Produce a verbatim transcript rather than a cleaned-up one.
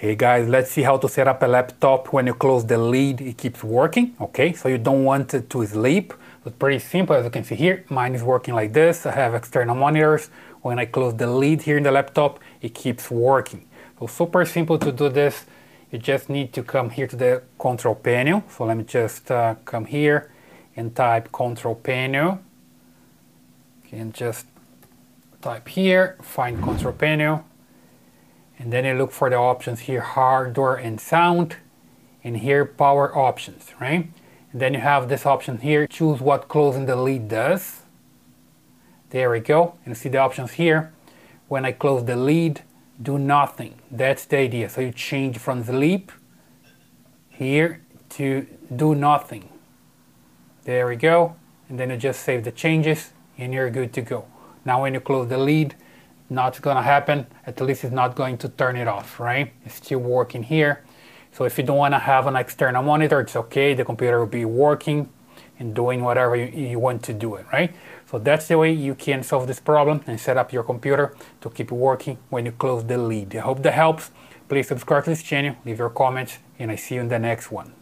Hey guys, let's see how to set up a laptop when you close the lid, it keeps working, okay? So you don't want it to sleep. It's pretty simple, as you can see here. Mine is working like this. I have external monitors. When I close the lid here in the laptop, it keeps working. So super simple to do this. You just need to come here to the control panel. So let me just uh, come here and type control panel. And just type here, find control panel. And then you look for the options here, hardware and sound, and here power options, right? And then you have this option here, choose what closing the lid does. There we go, and see the options here. When I close the lid, do nothing. That's the idea. So you change from sleep here to do nothing. There we go, and then you just save the changes and you're good to go. Now when you close the lid, not gonna happen, at least it's not going to turn it off, right? It's still working here. So if you don't wanna have an external monitor, it's okay, the computer will be working and doing whatever you, you want to do it, right? So that's the way you can solve this problem and set up your computer to keep working when you close the lid. I hope that helps. Please subscribe to this channel, leave your comments, and I see you in the next one.